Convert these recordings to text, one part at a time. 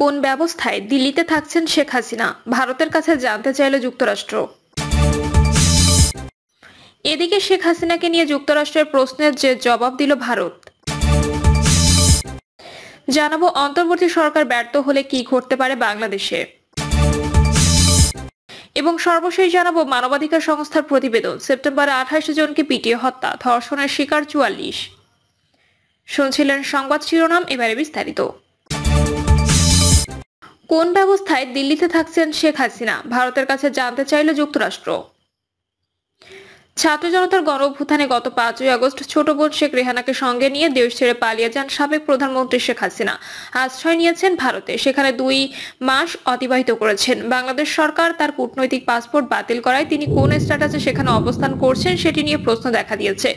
কোন ব্যবস্থায় দিল্লিতে থাকছেন শেখ হাসিনা, ভারতের কাছে জানতে চাইল যুক্তরাষ্ট্র। এদিকে শেখ হাসিনাকে নিয়ে যুক্তরাষ্ট্রের প্রশ্নের যে জবাব দিল ভারত। জানাবো অন্তর্বর্তী সরকার ব্যর্থ হলে কি ঘটতে পারে বাংলাদেশে, এবং সর্বশেষ জানাবো মানবাধিকার সংস্থার প্রতিবেদন, সেপ্টেম্বরে 28 জনকে পিটিয়ে হত্যা, ধর্ষণের শিকার 44। শুনছিলেন সংবাদ শিরোনাম, এবারে বিস্তারিত। কোন ব্যবস্থায় দিল্লিতে থাকছেন শেখ হাসিনা, ভারতের কাছে জানতে চাইল যুক্তরাষ্ট্র। ছাত্র জনতার গণ অভ্যুত্থানে গত 5ই আগস্ট ছোট বোন শেখ রেহানাকে সঙ্গে নিয়ে দেশ ছেড়ে পালিয়ে যান সাবেক প্রধানমন্ত্রী শেখ হাসিনা। আশ্রয় নিয়েছেন ভারতে, সেখানে 2 মাস অতিবাহিত করেছেন। বাংলাদেশ সরকার তার কূটনৈতিক পাসপোর্ট বাতিল করায় তিনি কোন স্ট্যাটাসে সেখানে অবস্থান করছেন সেটি নিয়ে প্রশ্ন দেখা দিয়েছে।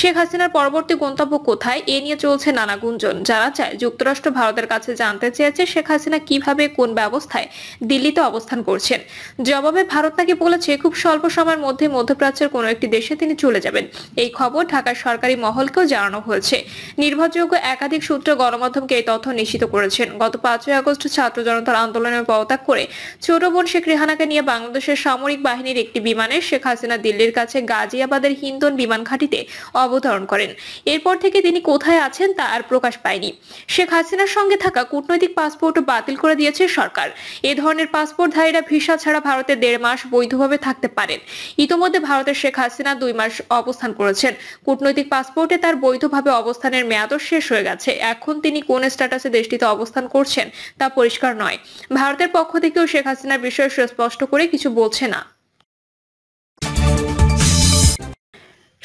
শেখ হাসিনার পরবর্তী গন্তব্য কোথায়, এ নিয়ে চলছে নানা গুঞ্জন। যারা চায় যুক্তরাষ্ট্র ভারতের কাছে জানতে চেয়েছে শেখ হাসিনা কিভাবে, কোন ব্যবস্থায় দিল্লিতে অবস্থান করছেন। জবাবে ভারত নাকি বলেছে খুব স্বল্প সময়ের মধ্যে মধ্যপ্রাচ্যের কোনো দেশে তিনি চলে যাবেন। এই খবর ঢাকার সরকারি মহলকেও জানানো হয়েছে। নির্ভরযোগ্য একাধিক সূত্র গণমাধ্যমকে এই তথ্য নিশ্চিত করেছেন। গত 5ই আগস্ট ছাত্র জনতার আন্দোলনের পদত্যাগ করে ছোট বোন শেখ রেহানাকে নিয়ে বাংলাদেশের সামরিক বাহিনীর একটি বিমানে শেখ হাসিনা দিল্লির কাছে গাজিয়াবাদের হিন্দন বিমান ঘাঁটিতে অবতরণ করেন। এরপর থেকে তিনি কোথায় আছেন তা আর প্রকাশ পায়নি। শেখ হাসিনার সঙ্গে থাকা কূটনৈতিক পাসপোর্ট বাতিল করে দিয়েছে সরকার। এ ধরনের পাসপোর্টধারীরা ভিসা ছাড়া ভারতে 1.5 মাস বৈধভাবে থাকতে পারেন। ইতোমধ্যে ভারতের শেখ হাসিনা 2 মাস অবস্থান করেছেন। কূটনৈতিক পাসপোর্টে তার বৈধভাবে অবস্থানের মেয়াদও শেষ হয়ে গেছে। এখন তিনি কোন স্ট্যাটাসে দেশটিতে অবস্থান করছেন তা পরিষ্কার নয়। ভারতের পক্ষ থেকেও শেখ হাসিনার বিষয়ে সুস্পষ্ট করে কিছু বলছে না।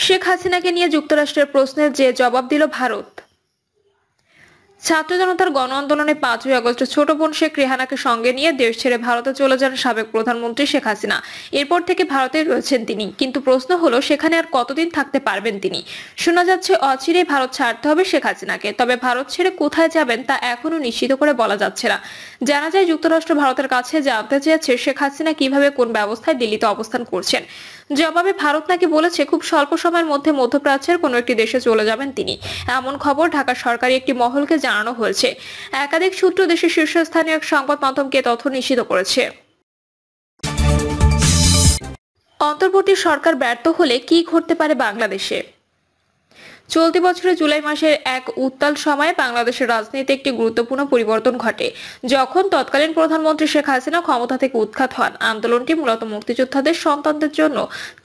শেখ হাসিনাকে নিয়ে যুক্তরাষ্ট্রের প্রশ্নের যে জবাব দিল ভারত। ছাত্র জনতার গণ আন্দোলনে 5ই আগস্ট ছোট বোন শেখ রেহানাকে সঙ্গে নিয়ে দেশ ছেড়ে ভারতে চলে যান সাবেক প্রধানমন্ত্রী শেখ হাসিনা। এরপর থেকে ভারতে রয়েছেন তিনি, কিন্তু প্রশ্ন হলো সেখানে আর কতদিন থাকতে পারবেন তিনি। শোনা যাচ্ছে অচিরেই ভারত ছাড়তে হবে শেখ হাসিনাকে, তবে ভারত ছেড়ে কোথায় যাবেন তা এখনো নিশ্চিত করে বলা যাচ্ছে না। জানা যায় যুক্তরাষ্ট্র ভারতের কাছে জানতে চেয়েছে শেখ হাসিনা কিভাবে, কোন ব্যবস্থায় দিল্লিতে অবস্থান করছেন। জবাবে ভারত নাকি বলেছে খুব স্বল্প সময়ের মধ্যে মধ্যপ্রাচ্যের কোনো একটি দেশে চলে যাবেন তিনি। এমন খবর ঢাকা সরকারি একটি মহলকে জানানো হয়েছে। একাধিক সূত্র দেশের শীর্ষস্থানীয় এক সংবাদ মাধ্যমকে তথ্য নিশ্চিত করেছে। অন্তর্বর্তী সরকার ব্যর্থ হলে কি ঘটতে পারে বাংলাদেশে। চলতি বছরের জুলাই মাসের এক উত্তাল সময়ে বাংলাদেশের রাজনীতিতে একটি গুরুত্বপূর্ণ পরিবর্তন ঘটে, যখন তৎকালীন প্রধানমন্ত্রী শেখ হাসিনা ক্ষমতা থেকে উৎখাত হন। আন্দোলনটি মূলত মুক্তিযোদ্ধাদের সন্তানদের জন্য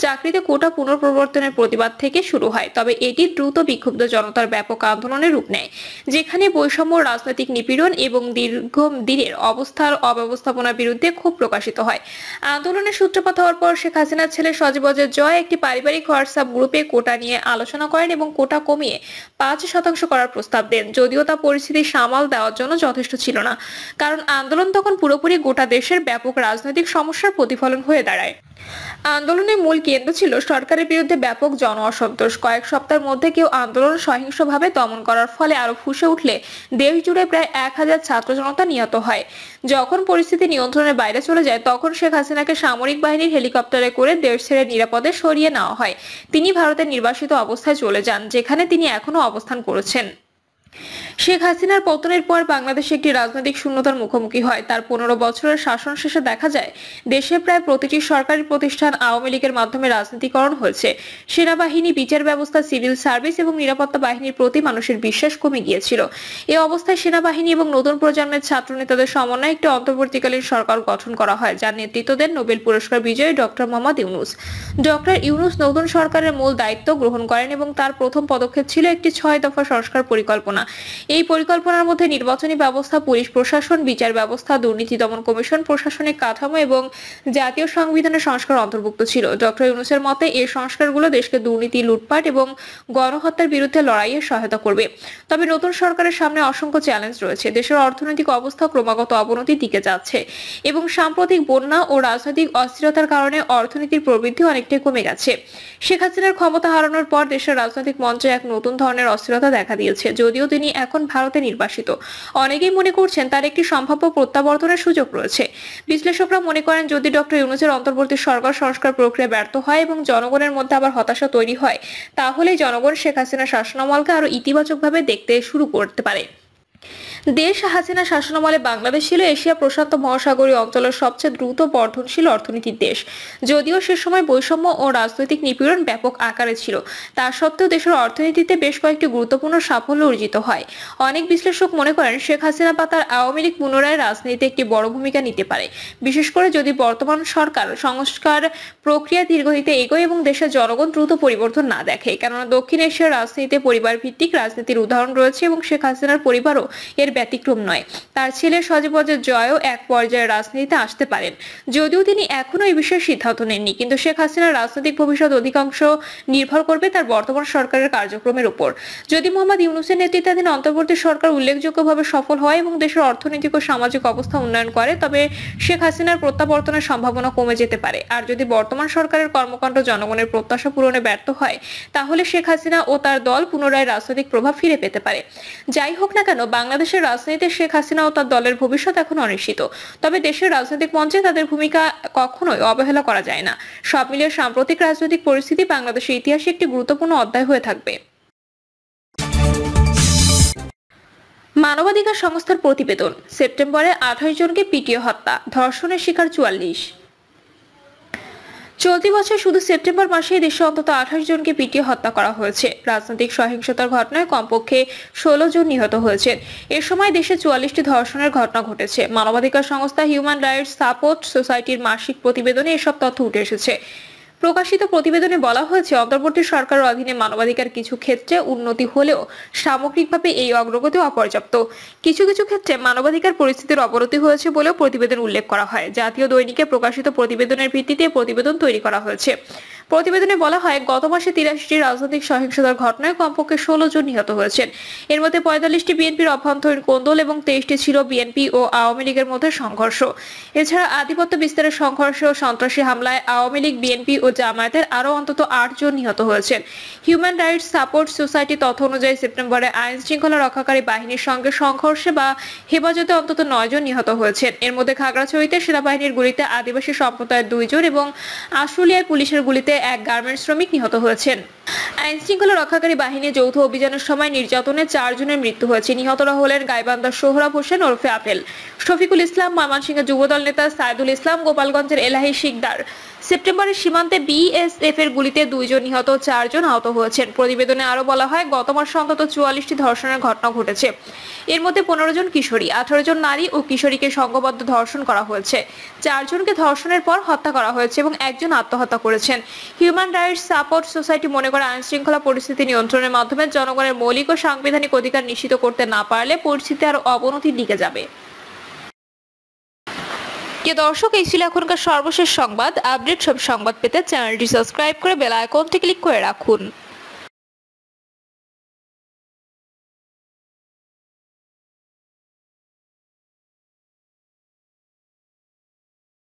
চাকরিতে কোটা পুনঃপ্রবর্তনের প্রতিবাদ থেকে শুরু হয়, তবে এটি দ্রুত বিক্ষুব্ধ জনতার ব্যাপক আন্দোলনে রূপ নেয়, যেখানে বৈষম্য, রাজনৈতিক নিপীড়ন এবং দীর্ঘদিনের অবস্থার অব্যবস্থাপনার বিরুদ্ধে ক্ষোভ প্রকাশিত হয়। আন্দোলনের সূত্রপাত হওয়ার পর শেখ হাসিনার ছেলে সজীব ওয়াজেদ জয় একটি পারিবারিক হোয়াটসঅ্যাপ গ্রুপে কোটা নিয়ে আলোচনা করেন এবং কমিয়ে 5% করার প্রস্তাব দেন, যদিও তা পরিস্থিতি সামাল দেওয়ার জন্য যথেষ্ট ছিল না, কারণ আন্দোলন তখন পুরোপুরি গোটা দেশের ব্যাপক রাজনৈতিক সমস্যার প্রতিফলন হয়ে দাঁড়ায়। আন্দোলনের মূল কেন্দ্র ছিল সরকারের বিরুদ্ধে ব্যাপক জন অসন্তোষ। কয়েক সপ্তাহের মধ্যে কেউ আন্দোলন সহিংসভাবে দমন করার ফলে আরো ফুঁসে উঠলে দেশ জুড়ে প্রায় 1000 ছাত্র জনতা নিহত হয়। যখন পরিস্থিতি নিয়ন্ত্রণের বাইরে চলে যায় তখন শেখ হাসিনাকে সামরিক বাহিনীর হেলিকপ্টারে করে দেশ ছেড়ে নিরাপদে সরিয়ে নেওয়া হয়। তিনি ভারতের নির্বাসিত অবস্থায় চলে যান, যেখানে তিনি এখনো অবস্থান করছেন। শেখ হাসিনার পতনের পর বাংলাদেশ একটি রাজনৈতিক শূন্যতার মুখোমুখি হয়। তার 15 বছরের শাসন শেষে দেখা যায় দেশের প্রায় প্রতিটি সরকারি প্রতিষ্ঠান আওয়ামী লীগের মাধ্যমে রাজনীতিকরণ হয়েছে। সেনাবাহিনী, বিচার ব্যবস্থা, সিভিল সার্ভিস এবং নিরাপত্তা বাহিনীর প্রতি মানুষের বিশ্বাস কমে গিয়েছিল। এই অবস্থায় সেনাবাহিনী এবং নতুন প্রজন্মের ছাত্র নেতাদের সমন্বয়ে একটি অন্তর্বর্তীকালীন সরকার গঠন করা হয়, যার নেতৃত্ব দেন নোবেল পুরস্কার বিজয়ী ডক্টর মুহাম্মদ ইউনূস। ডক্টর ইউনূস নতুন সরকারের মূল দায়িত্ব গ্রহণ করেন এবং তার প্রথম পদক্ষেপ ছিল একটি 6 দফা সংস্কার পরিকল্পনা। এই পরিকল্পনার মধ্যে নির্বাচনী ব্যবস্থা, পুলিশ প্রশাসন, বিচার ব্যবস্থা, দুর্নীতি দমন কমিশন, প্রশাসনিক কাঠামো এবং জাতীয় সংবিধানের সংস্কার অন্তর্ভুক্ত ছিল। ডক্টর ইউনূসের মতে এই সংস্কারগুলো দেশকে দুর্নীতি, লুটপাট এবং গণহত্যার বিরুদ্ধে লড়াইয়ে সহায়তা করবে। তবে নতুন সরকারের সামনে অসংখ্য চ্যালেঞ্জ রয়েছে। দেশের অর্থনৈতিক অবস্থা ক্রমাগত অবনতির দিকে যাচ্ছে এবং সাম্প্রতিক বন্যা ও রাজনৈতিক অস্থিরতার কারণে অর্থনীতির প্রবৃদ্ধি অনেকটাই কমে গেছে। শেখ হাসিনার ক্ষমতা হারানোর পর দেশের রাজনৈতিক মঞ্চে এক নতুন ধরনের অস্থিরতা দেখা দিয়েছে। যদিও তিনি এখন ভারতে নির্বাসিত, অনেকেই মনে করছেন তার একটি সম্ভাব্য প্রত্যাবর্তনের সুযোগ রয়েছে। বিশ্লেষকরা মনে করেন যদি ডক্টর ইউনূসের অন্তর্বর্তী সরকার সংস্কার প্রক্রিয়া ব্যর্থ হয় এবং জনগণের মধ্যে আবার হতাশা তৈরি হয়, তাহলে জনগণ শেখ হাসিনার শাসনামলকে আরো ইতিবাচকভাবে দেখতে শুরু করতে পারে। দেশ হাসিনা শাসনামলে বাংলাদেশ ছিল এশিয়া প্রশান্ত মহাসাগরীয় অঞ্চলের সবচেয়ে দ্রুত বর্ধনশীল অর্থনীতির দেশ। যদিও সে সময় বৈষম্য ও রাজনৈতিক নিপীড়ন ব্যাপক আকারে ছিল, তা সত্ত্বেও দেশের অর্থনীতিতে বেশ কয়েকটি গুরুত্বপূর্ণ সাফল্য অর্জিত হয়। অনেক বিশ্লেষক মনে করেন শেখ হাসিনা বা তার আওয়ামী লীগ পুনরায় রাজনীতিতে একটি বড় ভূমিকা নিতে পারে, বিশেষ করে যদি বর্তমান সরকার সংস্কার প্রক্রিয়া দীর্ঘগতিতে এগোয় এবং দেশের জনগণ দ্রুত পরিবর্তন না দেখে। কেননা দক্ষিণ এশিয়ার রাজনীতিতে পরিবার ভিত্তিক রাজনীতির উদাহরণ রয়েছে এবং শেখ হাসিনার পরিবারও এর ব্যতিক্রম নয়। তার ছেলে সজীব ওয়াজেদ জয়ও এক পর্যায়ে রাজনীতিতে আসতে পারেন, যদিও তিনি এখনো এই বিষয়ে সিদ্ধান্ত নেননি। কিন্তু শেখ হাসিনার রাজনৈতিক ভবিষ্যৎ অধিকাংশ নির্ভর করবে তার বর্তমান সরকারের কার্যক্রমের উপর। যদি মুহাম্মদ ইউনূসের নেতৃত্বাধীন অন্তর্বর্তী সরকার উল্লেখযোগ্যভাবে সফল হয় এবং দেশের অর্থনৈতিক ও সামাজিক অবস্থা উন্নয়ন করে, তবে শেখ হাসিনার প্রত্যাবর্তনের সম্ভাবনা কমে যেতে পারে। আর যদি বর্তমান সরকারের কর্মকাণ্ড জনগণের প্রত্যাশা পূরণে ব্যর্থ হয়, তাহলে শেখ হাসিনা ও তার দল পুনরায় রাজনৈতিক প্রভাব ফিরে পেতে পারে। যাই হোক না কেন, বাংলাদেশের রাজনীতিতে শেখ হাসিনা ও তার দলের ভবিষ্যৎ এখন অনিশ্চিত। তবে দেশের রাজনৈতিক মঞ্চে তাদের ভূমিকা কখনোই অবহেলা করা যায় না। সব মিলিয়ে সাম্প্রতিক রাজনৈতিক পরিস্থিতি বাংলাদেশের ইতিহাসে একটি গুরুত্বপূর্ণ অধ্যায় হয়ে থাকবে। মানবাধিকার সংস্থার প্রতিবেদন, সেপ্টেম্বরে 28 জনকে পিটিয়ে হত্যা, ধর্ষণের শিকার 44। চলতি বছর শুধু সেপ্টেম্বর মাসে দেশে অন্তত 28 জনকে পিটিয়ে হত্যা করা হয়েছে। রাজনৈতিক সহিংসতার ঘটনায় কমপক্ষে 16 জন নিহত হয়েছেন। এ সময় দেশে 44টি ধর্ষণের ঘটনা ঘটেছে। মানবাধিকার সংস্থা হিউম্যান রাইটস সাপোর্ট সোসাইটির মাসিক প্রতিবেদনে এসব তথ্য উঠে এসেছে। প্রকাশিত প্রতিবেদনে বলা হয়েছে, অন্তর্বর্তী সরকারের অধীনে মানবাধিকার কিছু ক্ষেত্রে উন্নতি হলেও সামগ্রিকভাবে এই অগ্রগতি অপর্যাপ্ত। কিছু কিছু ক্ষেত্রে মানবাধিকার পরিস্থিতির অবনতি হয়েছে বলেও প্রতিবেদন উল্লেখ করা হয়। জাতীয় দৈনিকে প্রকাশিত প্রতিবেদনের ভিত্তিতে প্রতিবেদন তৈরি করা হয়েছে। প্রতিবেদনে বলা হয়, গত মাসে 83টি রাজনৈতিক সহিংসতার ঘটনায় কমপক্ষে 16 জন নিহত হয়েছেন। এর মধ্যে 45টি বিএনপির অভ্যন্তরীণ কোন্দল এবং 23টি ছিল বিএনপি ও আওয়ামী লীগের মধ্যে সংঘর্ষ। এছাড়া আধিপত্য বিস্তারের সংঘর্ষ ও সন্ত্রাসী হামলায় আওয়ামী লীগ, বিএনপি ও জামায়াতের আরও অন্তত 8 জন নিহত হয়েছেন। হিউম্যান রাইটস সাপোর্ট সোসাইটি তথ্য অনুযায়ী সেপ্টেম্বরে আইন শৃঙ্খলা রক্ষাকারী বাহিনীর সঙ্গে সংঘর্ষে বা হেফাজতে অন্তত 9 জন নিহত হয়েছেন। এর মধ্যে খাগড়াছড়িতে সেনাবাহিনীর গুলিতে আদিবাসী সম্প্রদায়ের 2 জন এবং আশুলিয়ায় পুলিশের গুলিতে এক গার্মেন্ট শ্রমিক নিহত হয়েছেন। আইন শৃঙ্খলা রক্ষাকারী বাহিনীর যৌথ অভিযানের সময় নির্যাতনে 4 জনের মৃত্যু হয়েছে। নিহতরা হলেন গাইবান্ধা সোহরাব হোসেন ওরফে আপেল, শফিকুল ইসলাম, ময়মনসিংহের যুবদল নেতা সাইদুল ইসলাম, গোপালগঞ্জের এলাহি শিকদার। সেপ্টেম্বরের সীমান্তে বিএসএফ এর গুলিতে 2 জন নিহত, 4 জন আহত হয়েছেন। প্রতিবেদনে আরো বলা হয়, গত মাসে অন্তত 44টি ধর্ষণের ঘটনা ঘটেছে। এর মধ্যে 15 জন কিশোরী, 18 জন নারী ও কিশোরীকে সংঘবদ্ধ ধর্ষণ করা হয়েছে। 4 জনকে ধর্ষণের পর হত্যা করা হয়েছে এবং 1 জন আত্মহত্যা করেছেন। হিউম্যান রাইটস সাপোর্ট সোসাইটি মনে করে, আইন শৃঙ্খলা পরিস্থিতি নিয়ন্ত্রণের মাধ্যমে জনগণের মৌলিক ও সাংবিধানিক অধিকার নিশ্চিত করতে না পারলে পরিস্থিতি আরো অবনতির দিকে যাবে। প্রিয় দর্শক, এই ছিল এখনকার সর্বশেষ সংবাদ। আপডেট সব সংবাদ পেতে চ্যানেলটি সাবস্ক্রাইব করে বেল আইকনটি ক্লিক করে রাখুন।